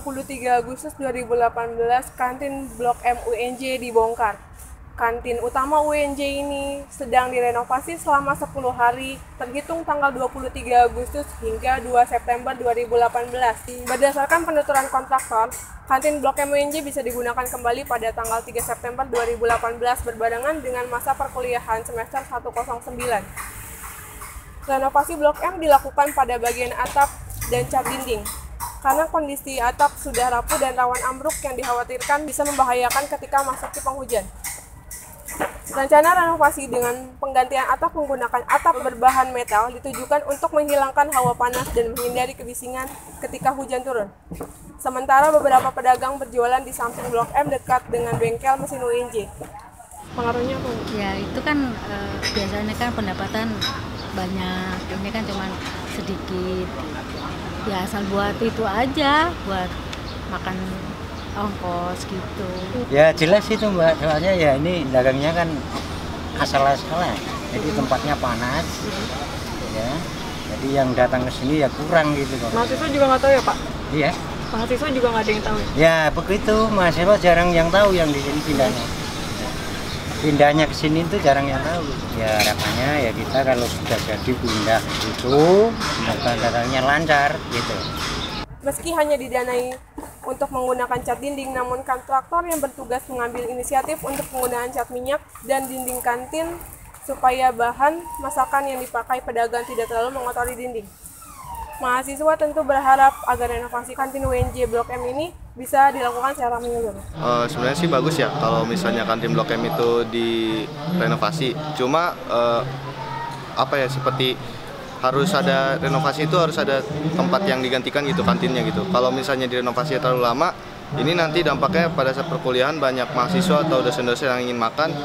23 Agustus 2018 Kantin Blok M UNJ dibongkar. Kantin utama UNJ ini sedang direnovasi selama 10 hari terhitung tanggal 23 Agustus hingga 2 September 2018. Berdasarkan penuturan kontraktor, Kantin Blok M UNJ bisa digunakan kembali pada tanggal 3 September 2018 berbarengan dengan masa perkuliahan semester 109. Renovasi Blok M dilakukan pada bagian atap dan cat dinding, karena kondisi atap sudah rapuh dan rawan ambruk yang dikhawatirkan bisa membahayakan ketika masuk penghujan. Rencana renovasi dengan penggantian atap menggunakan atap berbahan metal ditujukan untuk menghilangkan hawa panas dan menghindari kebisingan ketika hujan turun. Sementara beberapa pedagang berjualan di samping Blok M dekat dengan bengkel mesin UNJ. Pengaruhnya apa? Ya, itu kan biasanya kan pendapatan banyak, ini kan cuman sedikit ya, asal buat itu aja, buat makan ongkos gitu ya. Jelas itu Mbak, soalnya ya ini dagangnya kan asal-asalan, jadi tempatnya panas ya, jadi yang datang ke sini ya kurang gitu kok. Mahasiswa juga nggak tahu ya Pak? Iya, mahasiswa juga nggak ada yang tahu ya, begitu. Mahasiswa jarang yang tahu yang di sini pindahnya ke sini itu jarang yang tahu. Ya harapannya ya kita kalau sudah jadi pindah itu katanya lancar gitu. Meski hanya didanai untuk menggunakan cat dinding, namun kontraktor yang bertugas mengambil inisiatif untuk penggunaan cat minyak dan dinding kantin supaya bahan masakan yang dipakai pedagang tidak terlalu mengotori dinding. Mahasiswa tentu berharap agar renovasi kantin UNJ Blok M ini bisa dilakukan secara menyeluruh. Sebenarnya sih bagus ya kalau misalnya kantin Blok M itu direnovasi. Cuma apa ya, seperti harus ada renovasi itu harus ada tempat yang digantikan gitu kantinnya gitu. Kalau misalnya direnovasi terlalu lama, ini nanti dampaknya pada saat perkuliahan banyak mahasiswa atau dosen-dosen yang ingin makan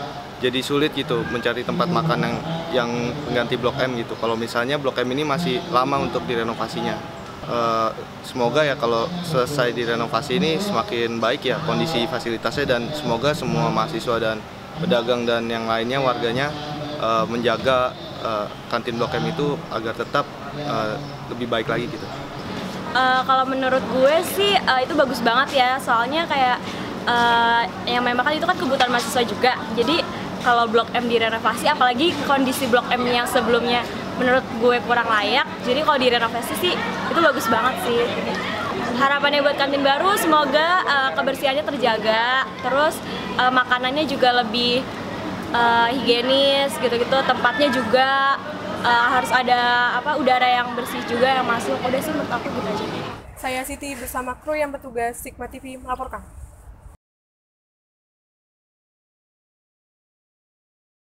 jadi sulit gitu mencari tempat makan yang mengganti Blok M gitu. Kalau misalnya Blok M ini masih lama untuk direnovasinya. Semoga ya kalau selesai direnovasi ini semakin baik ya kondisi fasilitasnya, dan semoga semua mahasiswa dan pedagang dan yang lainnya warganya menjaga kantin Blok M itu agar tetap lebih baik lagi gitu. Kalau menurut gue sih itu bagus banget ya, soalnya kayak yang main makan itu kan kebutuhan mahasiswa juga. Jadi kalau Blok M direnovasi, apalagi kondisi Blok M yang sebelumnya menurut gue kurang layak, jadi kalau direnovasi sih itu bagus banget sih. Harapannya buat kantin baru semoga kebersihannya terjaga, terus makanannya juga lebih higienis gitu-gitu, tempatnya juga harus ada udara yang bersih juga yang masuk. Udah sih menurut aku gitu aja. Saya Siti bersama kru yang bertugas Sigma TV melaporkan.